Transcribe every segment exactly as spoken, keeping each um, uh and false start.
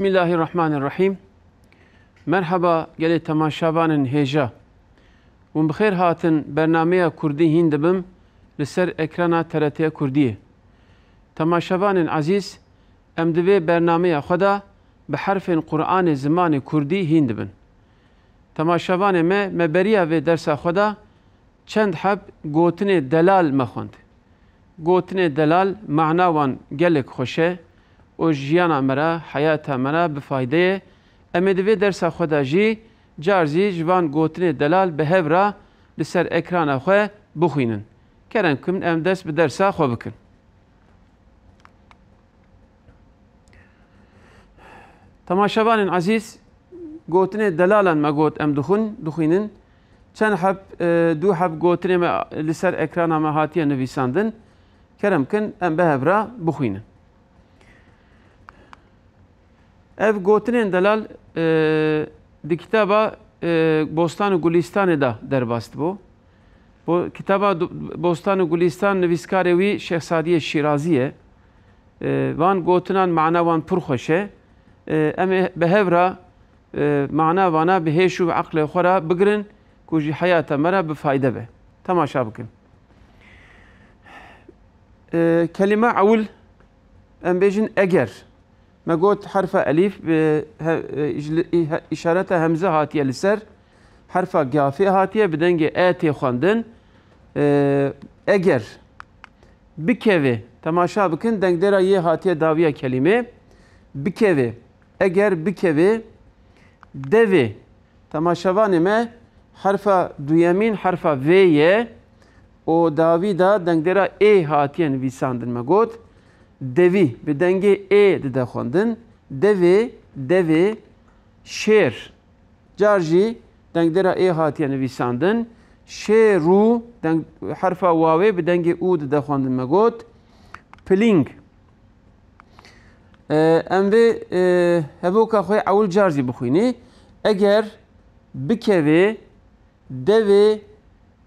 Bismillahirrahmanirrahim. Merhaba gelê temaşavanên hêja. Hûn bi xêr hatin bernameya Kurdî hîn dibim li ser ekrana T R T Kurdî. Temaşavanên azîz, em di vê bernameya xwe de bi herfên Kur'anê zimanê Kurdî hîn dibin. Temaşavanê me, me beriya vê dersa xwe de çend heb gotinê delal me xwend. Gotinê delal me'na wan gelek xweş e. O jiyana me re, hayata me re bi faydeyê. Em ê di vê dersa xwe de jî car zî ji van gotinê delal bi hev re li ser ekrana xwe bixwînin. Kerem kim em dest bi dersa xwe bikin. Temaşevanên azîz, gotinê delalan me got em dixwin, dixwînin. Çend heb, du heb gotinê me li ser ekrana me hatiye nivîsandin. Kerem kim em bi hev re bixwînin. Ev gotinên delal di kitaba Bostan û Gulistanê de derbast bû. Bu kitaba Bostan û Gulistan nivîskarê wî Şêx Sadiyê Şîrazî ye. Van gotinan me'na wan pir xweş e. Em ê bi hev re me'na wan a bi hêş û bi eqlê xwe re bigirin ku jî hayata me re bi fayde be. Temaşa bikin. Kelime ewil em bêjin eger. Me got herfa elif işarete hemze hatiye li ser herfa gafê hatiye bi dengê e tê xwendin. Eger bikevê temaşa bikin dengdera y hatiye daviya kelime bikevê eger bikevê devê temaşavanê me herfa duyemîn herfa v ye o davî da dengdera e hatiye nivîsandin me got devî bi dengê e dide xwendin devê devê şêr car jî dengdera e hatiye nivîsandin şêrû herfa wawê bi dengê û dide xwendin me got piling em vê hevoka xwe ewil car jî bixwînî eger bikevê devê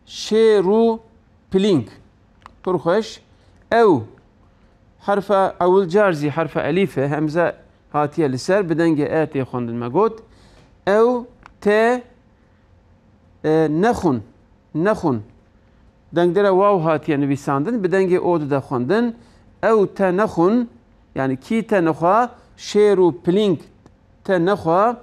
şêrû piling pir xweş ew harfa ewil car zî harfa elîf e hemze hatiye li ser bi dengê e tê xwendin me got ew tê nexwin nexwin dengdera waw hatiye nivîsandin bi dengê o dide xwendin ew tê nexwin yani kî tê nexwe şêr û piling tê nexwe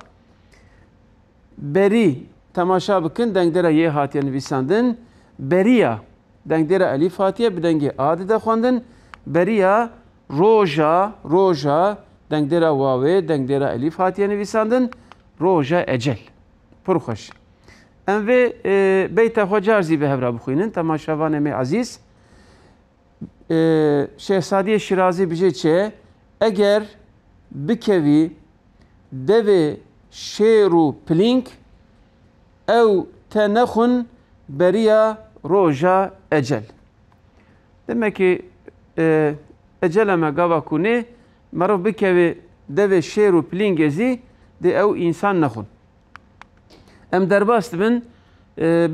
berî temaşa bikin dengdera y hatiye nivîsandin beriya dengdera elîf hatiye bi dengê a dide xwendin beriya roja roja dengdera wawê dengdera elîf hatiye nivîsandin roja ecel pir xweş em vê beyta xwe car zî bi hev re bixwînin temaşavanê me azîz Şêx Sadiyê Şîrazî bijî çê eger bikevî devê şêr û piling ew tê nexwin beriya roja ecel demek ki ecele me gava kunê merov bikevê devê şêr û pilingê zî dê ew însan nexwin. Em derbas dibin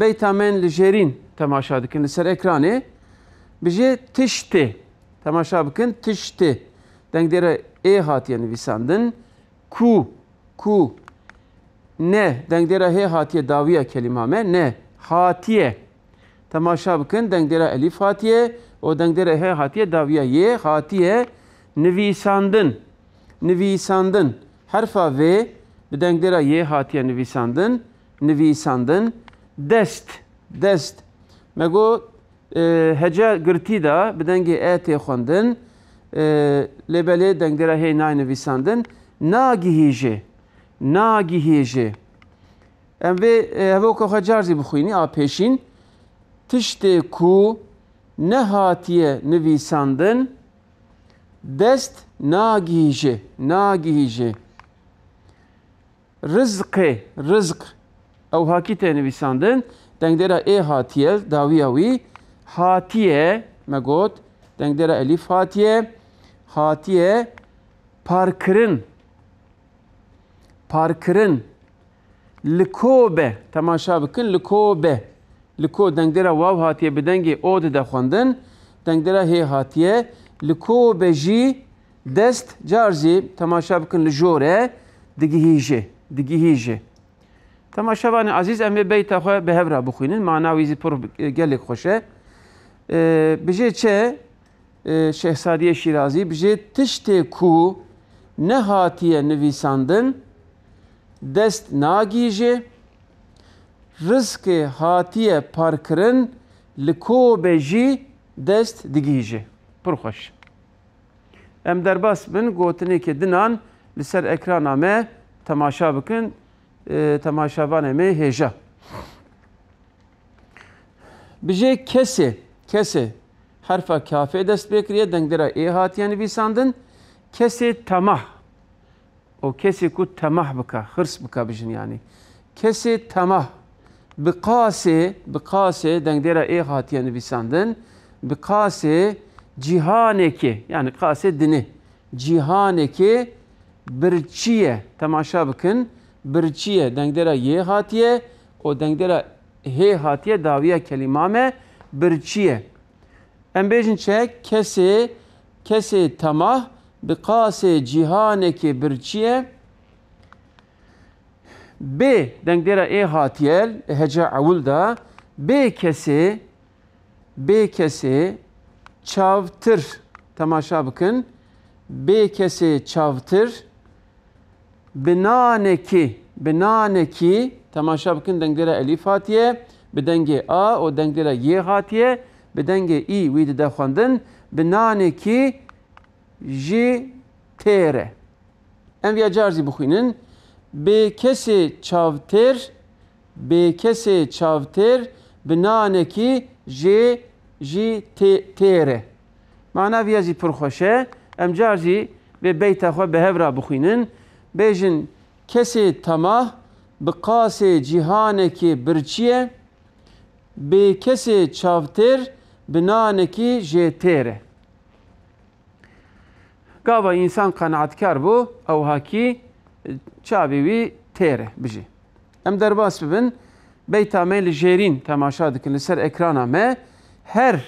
beyta me li jêrîn temaşa dikin li ser ekranê bijê tiştê temaşa bikin tiştê dengdera e hatiye nivîsandin ku ku ne dengdera h hatiye daviya kelîma me ne hatiye temaşa bikin dengdera elîf hatiye o dengdere h hatiye daviya y hatiye nivîsandin nivîsandin herfa v bi dengdera y hatiye nivîsandin nivîsandin dest dest me got hece girtî da bi dengê e tê xwendin lêbelê dengdera h nayê nivîsandin nagihîje nagihîje em vê hevoka xwe car zî bixwînî a pêşîn tiştê ku ne hatiye nivîsandin dest nagihîje nagihîje rizqê rizq ew hakî tê nivîsandin dengdera e hatiye daviya wî hatiye me got dengdera elîf hatiye hatiye parkirin parkirin likobe temaşa bikin likobe liko dengdera waw hatiye bi dengê o dide xwendin dengdera h hatiye likobe jî dest carzi temaşa bikin li jore digihije digihije temaşavan aziz em beyta xwe behevra bixwînin manawi zî por gelek xweş e bijê çe Şêx Sadiyê Şîrazî bijê tiştê ku nehatiye nivîsandin dest nagîje rızkê hatiye parkirin li kobê jî dest digîje pir xweş em derbas bin gotinekê dinan li ser ekrana me temaşa bikin temaşavanê me hêja bijê kesê kesê herfa kafê dest bêkiriye dengdera ê hatiye nivîsandin kesê temah o kesê ku temah bika hirs bika bijin yanî kesê temah bi qasê bi qasê dengdera ê hatiye nivîsandin bi qasê cihanekê yani qasê dinê cihanekê birçiye temaşa bikin birçiye dengdera y hatiye o dengdera h hatiye daviye kelimame birçiye em bêjin çe kesê kesê temah bi qasê cihanekê birçiye b dengdera e hatiyel heca awul da b kesê b kesê çavtir temaşa bikin b kesê çavtir binaneki binaneki temaşa bikin dengdera elif hatiye bi dengê a o dengdera y hatiye bi dengê i wî dide xwendin binaneki ji tere em viya carzî bixwînin b kesê çavtir b kesê çavtir binaneki j j tere mana viya jî pir xweş e em carzî bê beyta xwe bi hev re bixwînin bêjin kesê temah bi qasê cîhanekê birçiye b kesê çavtir binanekî jê tere gava insan kanaatkar bû ew hakî çavê wî têre bijî em derbas bibin beyta me li jêrîn temaşa dikin li ser ekrana me her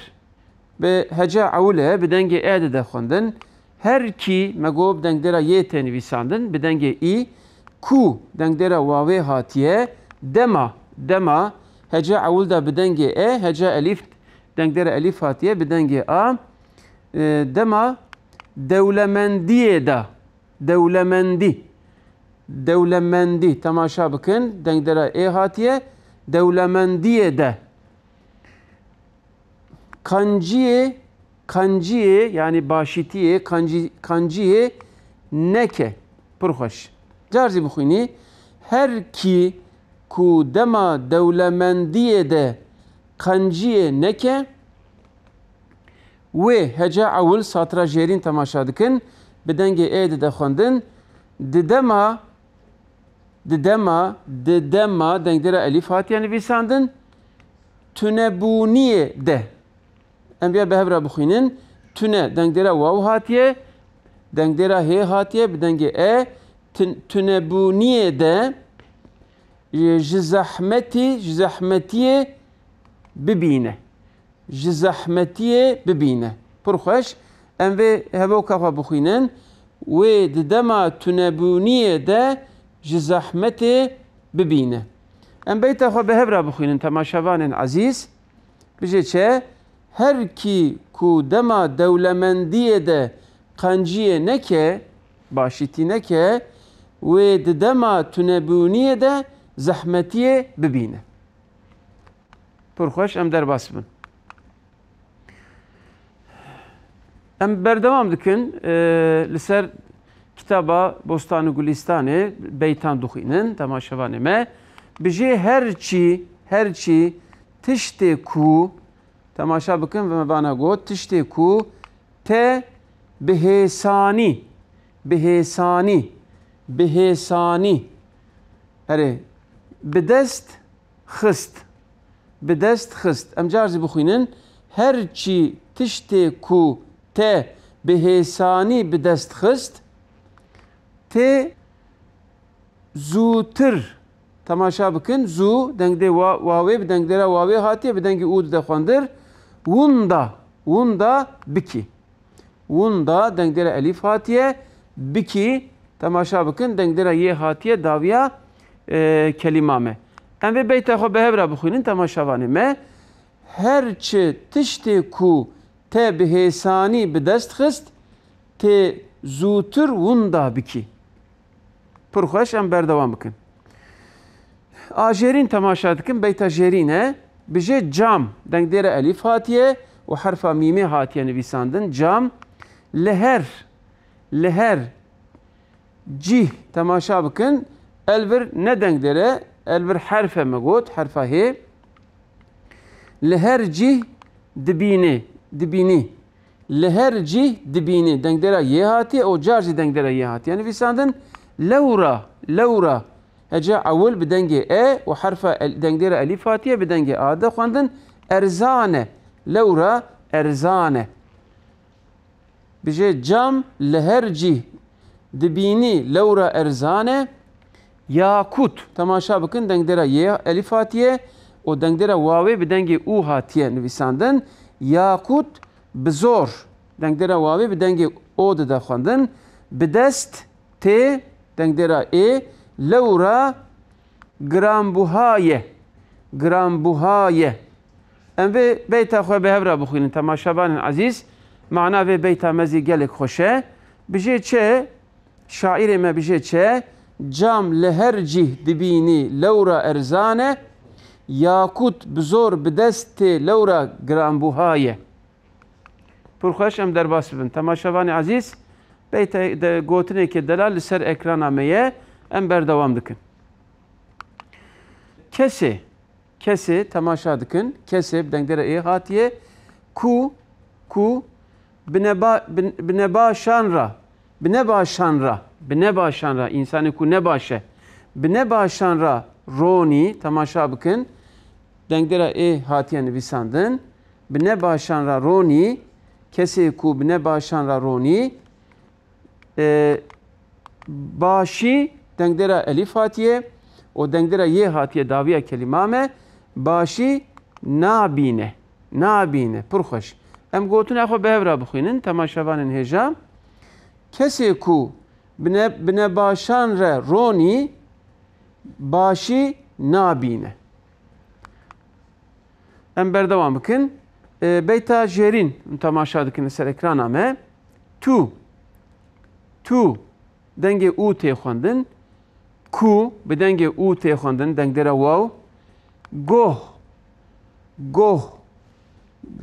bi heca ewle bi dengê e dide xwendin her kî me got bi dengdera y tê nivîsandin bi dengê î ku dengdera wawê hatiye dema dema heca ewil de bi dengê e heca elîf dengdera elîf hatiye bi dengê a dema dewlemendiyê de dewlemendî dewlemendî temaşa bikin dengdera e hatiye dewlemendiyê de kanciyê kanciyê yani başîtiyê kancî kanciyê neke pir xweş carzî bixwînî her kî ku dema dewlemendiyê de kanciyê neke wê heca ewil satra jêrîn temaşa dikin bi dengê ê dide xwendin di dema di dema di dema dengdera elîf hatiye nivîsandin tunebûniyê de em viya bi hev re bixwînin tune dengdera waw hatiye dengdera h hatiye bi dengê e tunebûniyê de ji zehmetî ji zehmetiyê bibîne ji zehmetiyê bibîne pir xweş em vê hevoka xwe bixwînin wê di dema tunebûniyê de ji zehmetê bibîne em beyta xwe bi hev re bixwînin temaşevanên ezîz bijê çe her kî ku dema dewlemendiyê de qanciyê neke başîtî neke wê di dema tunebûniyê de zehmetiyê bibîne pir xweş em derbas bibin em berdewam dikin li ser kitaba Bostan û Gulistanê beytan dixwînin temaşevanê me bijê her çî her çî tiştê ku temaşa bikin ve me bana got tiştê ku te bihêsanî bihêsanî bihêsanî erê bi dest xist bi dest xist em carzî bixwînin her çî tiştê ku te bihêsanî bi dest xist te zûtir temaşa bikin zû dengdê wawê bi dengdera wawê hatiye bi dengê û dide xwendir wûn da wûn da bikî Wunda dengdere elif hatiye biki temaşa bikin dengdere ye hatiye daviya kelimame. Em ve beyte xo behevra bixwînin temaşavanê me herçi tiştê ku te bi hêsanî bi dest xist tê zûtir wenda bikî. Pir xweş em berdewam bikin. A jerîn temaşa dikin beyta jerîne bi jê cam dengdere elif hatiye و حرفا میمه هاتیه نویساندن جام لهر لهر جیه تماشا بکن البر ندنگ داره البر حرفه مگود حرفه هی لهر جیه دبینه دبینی لهر جیه دبینی دنگ داره یه هاتی او جارجی دنگ داره یه هاتی نویساندن لورا لورا هجا اول بدنگ ا و حرفه دنگ داره الف هاتیه بدنگ ا ده خواندن ارزانه لورا erzane. Bije cam leherci dibini levra erzane yakut. Temaşa bakın dengdera ye elif hatiye o dengdera vave bir denge u hatiye nüvisandın. Yakut bizor. Dengdera vave bir denge o da daxandın. Bidest te dengdera e levra grambuhaye grambuhaye. Em ve beyta xwe behevra bixwînin temaşavanên azîz mana vê beyta me zî gelek xweş e bi jê çi şaîrê me bi jê çi cam li her cih dibînî lewra erzan e yakut bi zor bi dest tê lewra giranbûha ye pir xweş em derbas bibin temaşavanê azîz beyta gotinekê delal li ser ekrana me ye em berdewam dikin kesê Kesê temaşa dikin. Kesê bi dengdera ê hatiye ku ku bi nebaşan ra bi nebaşan ra bi nebaşan ra insanê ku nebaşe bi nebaşan ra ronî temaşa bikin dengdera ê hatiye nivîsandin bi nebaşan ra ronî kesê ku bi nebaşan ra ronî başî dengdera elîf hatiye o dengdera ye hatiye daviya kelimame Başî nabîne, nabîne, pir xweş. Em gotine xwe bihevra bixwînin temaşevanên hêja. Kesê ku bi nebaşan re ronî başî nabîne. Em berdewam bikin. Beyta jerîn temaşa dikin li ser ekrana me. Tu, tu dengê û tê xwendin. Ku bi dengê û tê xwendin dengdera waw. Goh, goh,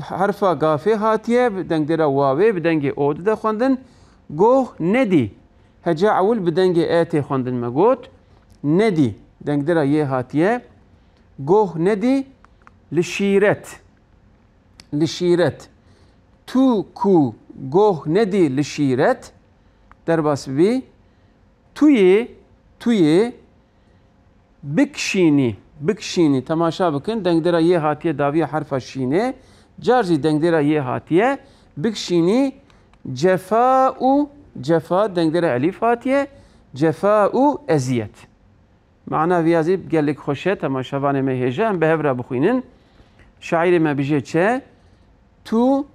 harfa gafê hatiye bi dengdera wavê bi dengê o de xwendin. Goh nedî, heca ewil bi dengê e tê xwendin me got. Nedî, dengdera yê hatiye. Goh nedî, li şîret, li şîret. Tu ku goh nedî li şîret, derbas bibî. Tuyê, tuyê, bikşînî. Bikşînî temaşa bikin dengdera yê hatiye daviya harfa şînê carjî dengdera yê hatiye bikşînî cefa û cefa dengdera elîf hatiye cefa û eziyet mana vê azîb gelek xweş e temaşavanê me hêja em bihevra bixwînin şaîrê me bi jê çi tu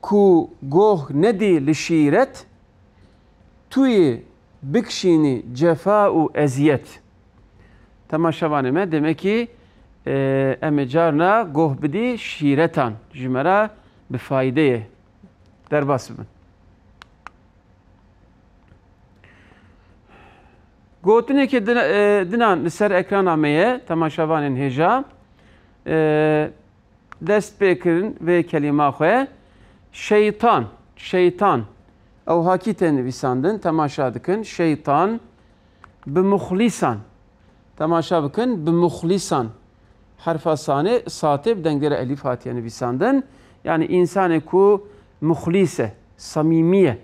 ku goh nedî li şîret tuyê bikşînî cefa û eziyet temaşavanê me demekî em ê carna goh bidî şîretan ji me re bi faydeyê derbas bibin. Gotinekê dinan li ser ekrana me ye temaşavanên hêja dest pê kirin vê kelîma xwe şeytan şeytan ew hakîtê nivîsandin temaşa dikin şeytan bi muxlîsan temaşa bikin bi muxlîsan herfa sane saatê bi dengdera elîf hatiye nivîsandin yani insanê ku muxlîs e samîmî e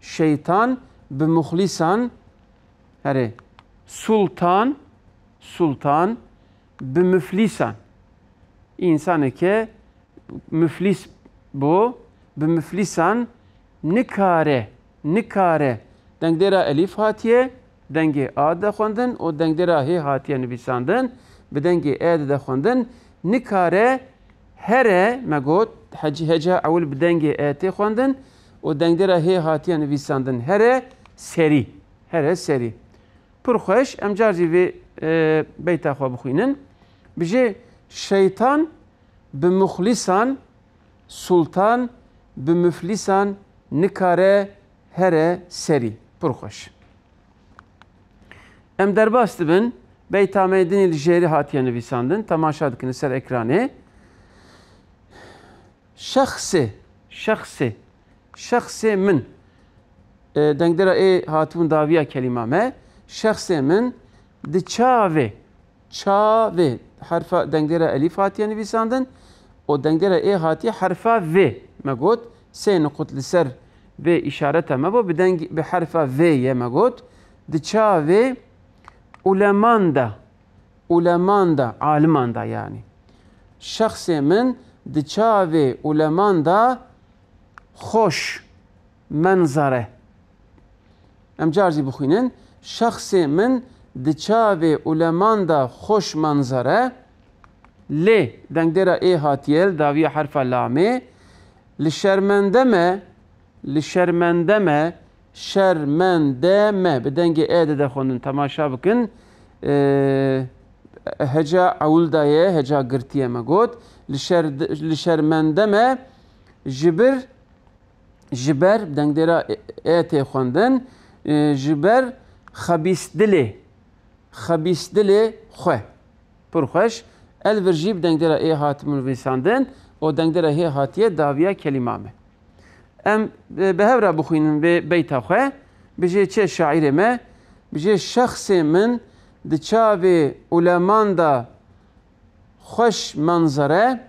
şeytan bi muxlîsan herê sultan sultan bi müflîsan insaneke müflîs bû bi müflîsan nikare nikare dengdera elîf hatiye dengê a de xwendin û dengdera hê hatiye nivîsandin bi dengê e de xwendin nikare here me got heca ewil bi dengê e tê xwendin O dengdera hê hatiye nivîsandin here serî, here serî. Pir xweş em car jî vê beyta xwe bixwînin. Bijê şeytan bi muxlîsan sultan bi müflîsan nikare here serî. Pir xweş. Em derbas dibin beyta meydinê li jerî hatiye nivîsandin. Temaşa dikin ser ekranê. Şexsê, şexsê, şexsê min. Dengdera ê hatibûn daviya kelîma me. Şexsê min di çavê, çavê harfa dengdera elîf hatiye nivîsandin. O dengdera ê hatiye harfa vê me got. Sê nuqut li ser vê îşareta me bo bi harfa vê me got. Di çavê uleman da, uleman da, aliman da yani. Şexsê min di çavê uleman da xoş menzare. Em car jî bixwînin. Şexsê min di çavê uleman da xoş menzare. Lê dengdera ê hatiye li daviya herfa lamê. Li şermende me, li şermende me, şermende me bi dengê ê de dexwendin. Temaşa bikin. Heca awil daye, heca girtiye me got. Li şermende me jibir, jiber dengdera ê têxwendin. Jiber xebîs dilê, xebîs dilê xwe. Pir xweş. Elvir jî bi dengdera ê hatibûn nivîsandin. O dengdera hê hatiye daviya kelîma me. Em bi hev re bixwînin vê beyta xwe. Bijê çê şaîrê me, bijê şexsê min di çavê uleman da xweş menzere,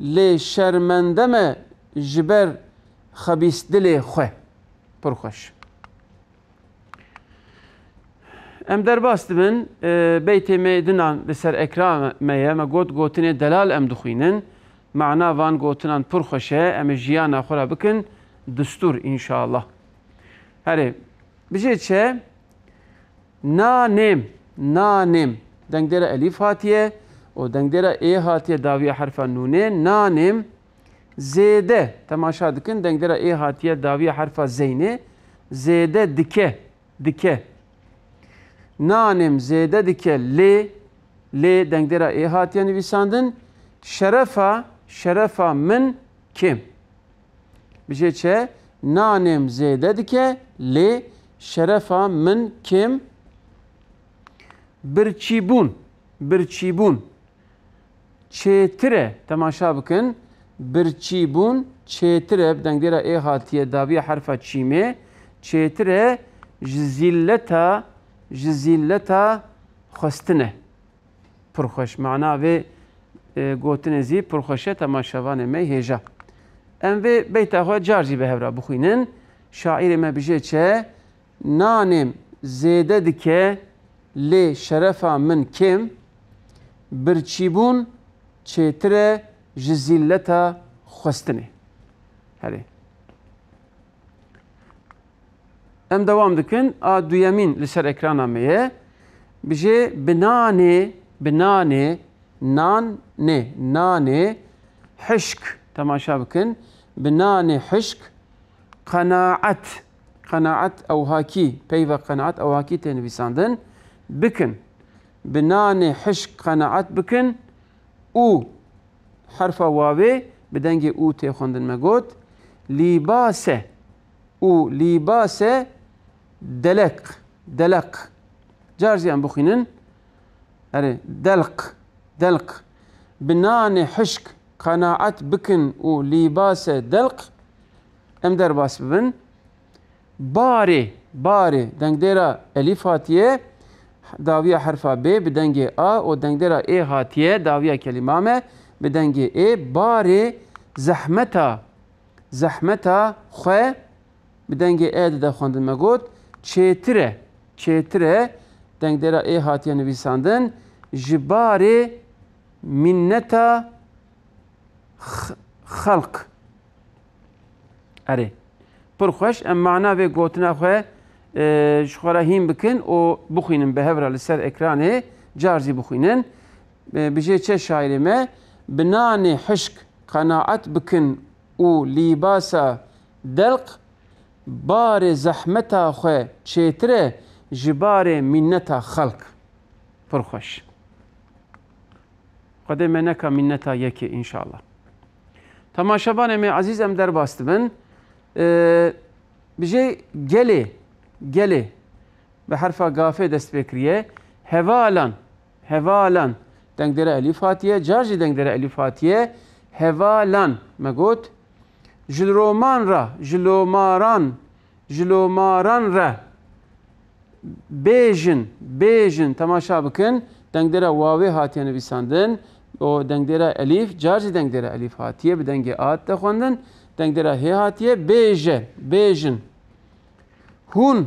lê şermende me ji ber xebîs dilê xwe. Pir xweş. Em derbas dibin beytê me dinan li ser ekran me ye me got gotinê delal em dixwînin. Ma'na van gotinan pir xweş e. Em ê jiyana xwe re bikin distûr înşallah. Herê bijê çê nanêm, nanêm dengdera elîf hatiye, o dengdera ê hatiye daviya herfa nûnê. Nanêm zêde temaşa dikin dengdera ê hatiye daviya herfa zeynê. Zêde dike, dike. Nanem zêde dike lê, lê dengdera ê hatiye nivîsandin. Şerefa, şerefa min kim. Bijê çê nanem zêde dike lê şerefa min kim. Birçîbûn, birçîbûn çêtire temaşa bikin. Birçîbûn çêtire bi dengdera ê hatiye daviya herfa çîmê. Çêtire ji zîlleta, ji zîlleta xwestine. Pir xweş. Ma'na vê gotinê zî pir xweş e. Temaşevanê me hêja. Em vê beyta xwe car jî bi hev re bixwînin. Şaîrê me bijê çê nanêm zêde dike lê şerefa min kim. Birçîbûn çêtire ji zîlleta xwestinê. Herê em devam dikin. A duyemîn li ser ekrana me ye. Bijê bi nanê, bi nanê, nanê, nanê hişk temaşa bikin. Bi nanê hişk qanaat, qanaat awhakî peyva qanaat awhakî tê nivîsandin bikin. Bi nanê hişk qanaat bikin. Û herfa wawê bi dengê û têxwendin me got. Lîbase, û lîbase delek, delek. Car jî em bixwînin. Herê delek, delek. Bi nanê hişk qanaat bikin û lîbase delek. Em derbas bibin. Barê, barê dengdera elîf hatiye daviya herfa b bi dengê a. O dengdera ê hatiye daviya kelîma me bi dengê ê. Barê zehmeta, zehmeta xwe bi dengê ê de dexwendin me got. Çêtire, çêtire dengdera ê hatiye nivîsandin. Ji barê minneta xelk. Erê pir xweş. Em ma'na vê gotina xwe ji xwe re hîn bikin. O bixwînin bi hev re li ser ekranê. Car jî bixwînin. Bijê çê şaîrê me bi nanê hişk qanaat bikin û lîbasa delq barê zehmeta xwe çêtir ji barê minneta xelk. Pirxweş. Xwedê me neke minneta yekê inşallah. Temaşebanê me azîz em derbas dibin. Bijê gelê, gelê bi herfa gafê dest pê kiriye. Hevalan, hevalan dengdere elîf hatiye, car jî dengdere elîf hatiye. Hevalan me got. Jiloman ra, jilomaran, jilomaran ra. Bêjin, bêjin temaşa bikin. Dengdere wavê hatiye nivîsandin. O dengdere elîf, car jî dengdere elîf hatiye bi dengê at de xwendin. Dengdere hê hatiye bêje, bêjin. Hûn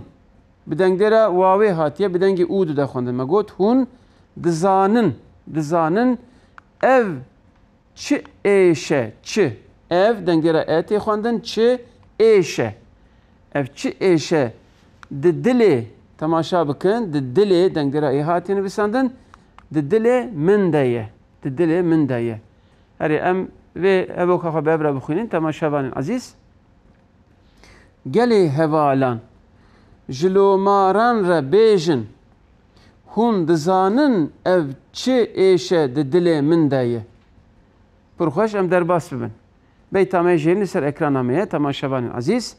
bi dengdere wavê hatiye bi dengê û de xwendin. Me got hûn dizanin, dizanin ev çi êşe, çi. Ev dengere etê xwendin çi êşe. Ev çi êşe di dilê temaşa bikin, di dilê dengere ê hatiye nivîsandin. Di dilê min de ye. Di dilê min de ye. Herî em ve evoka xwe bevre bixwînin temaşevanên azîz. Gelê hevalan ji lomaran re bêjin hûn dizanin ev çi êşe di dilê min de ye. Pirxweş em derbas bibin. Beyta me jê li ser ekrana me ye temaşevanên azîz.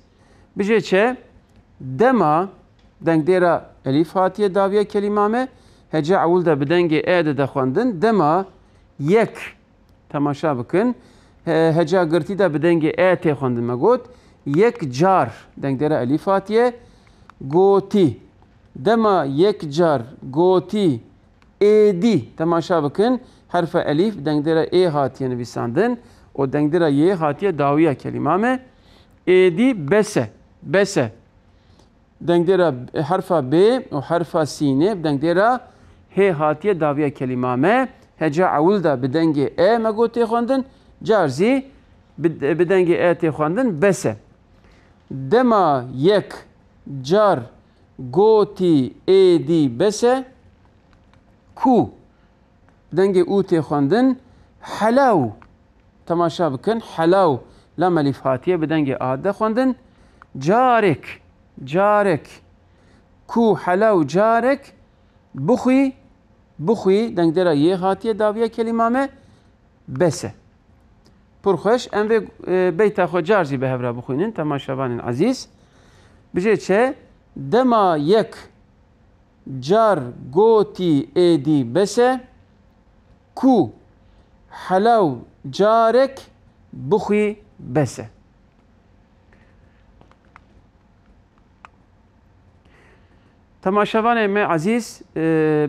Bijê çe dema dengdêra elîf hatiye daviye kelîma me hece ewil de bi dengê ê de dexwendin dema yek temaşa bikin. Heca girtî de bi dengê ê tê xwendin me got. Yek car dengdêra elîf hatiye gotî. Dema yek car gotî êdî temaşa bikin. Herfe elîf dengdêra ê hatiye nivîsandin. O dengdêra yê hatiye dawiya kelîma me. Êdî bese, bese. Dengdêra herfa b û herfa sînê dengdêra hê hatiye dawiya kelîma me. Heca ewil de bi dengê ê me got tê xwendin. Car zî bi dengê ê tê xwendin bese. Dema yek car gotî êdî bese ku dengê û tê xwendin helaw temaşa bikin helaw lam elîf hatiye bi dengê a de xwendin carek carek ku helaw carek bixwî bixwî dengdêra yê hatiye dawiya kelîma me bese. Pirxweş em vê beyta xwe car jî bi hev re bixwînin temaşevanên azîz. Bijê çe dema yek car gotî êdî bese ku helaw carek bixwî bese. Temaşevanê me azîz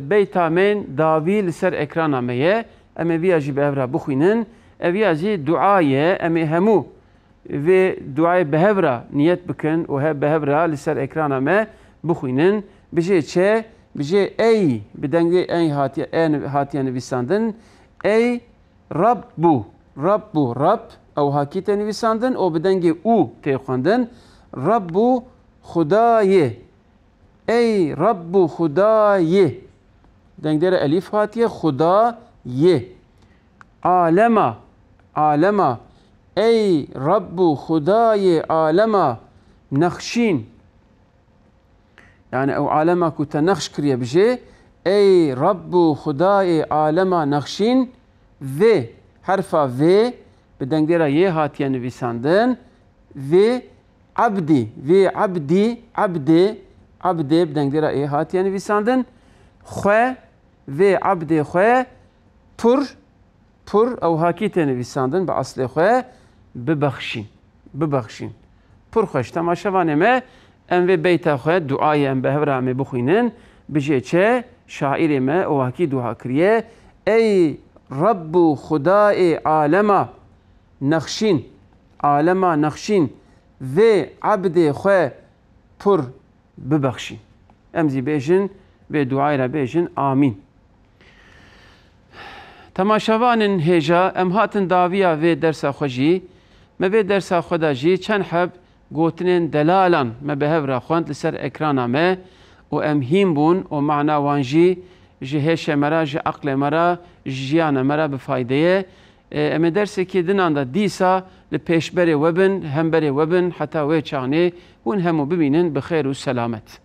beyta me dawî li ser ekrana me ye. Em ê vîya jî bi hev re bixwînin. Eviya jî dua ye. Em ê hemû ve duayê bi hev re niyet bikin û bi hev re li ser ekrana me bixwînin. Bijê çe bijê ey bi dengê ey hatiye nivîsandin. Ey Rabbu, Rabbu, Rabb ew hakî tê nivîsandin û bi dengê û tê xwendin. Rabbu Xudayê. Ey Rabbu Xudayê. Dengdêra elîf hatiye Xudayê. Alema, alema. Ey Rabbu Xudayê alema nexşîn. Yani ew alema ku te nexş kiriye bijê. Ey Rabbu Xudayê alema nexşîn. V herfa V bi dengdêra yê hatiye nivîsandin. V abdî V abdî abdê abdê bi dengdêra ê hatiye nivîsandin. Xwe V abdê xwe pur pur ew hakî tê nivîsandin bi aslê xwe bibexşîn bibexşîn. Pirxweş temaşevanê me em vê beyta xwe duayê em bi hev re em ê bixwînin. Bijê çe şaîrê me ew hakî duha kiriye. Ey Rabbu Xudayê alema nexşîn alema nexşîn vê abdê xwe pur bibexşîn. Em zî bêjin vê duayê re bêjin amîn. Temaşevanên hêja em hatin dawiya vê dersa xwe jî. Me vê dersa xwe de jî çend heb gotinên delalan me bi hev re xwend li ser ekrana me û em hîn bûn û me'na wan jî ji hêşê me re, ji aqlê me re, ji jiyana me re bi faydeye Eme dersekî dinan da dîsa li pêşberê we bin, hemberê we bin, heta wê çanê hûn hemû bibînin bi xêr û selamet.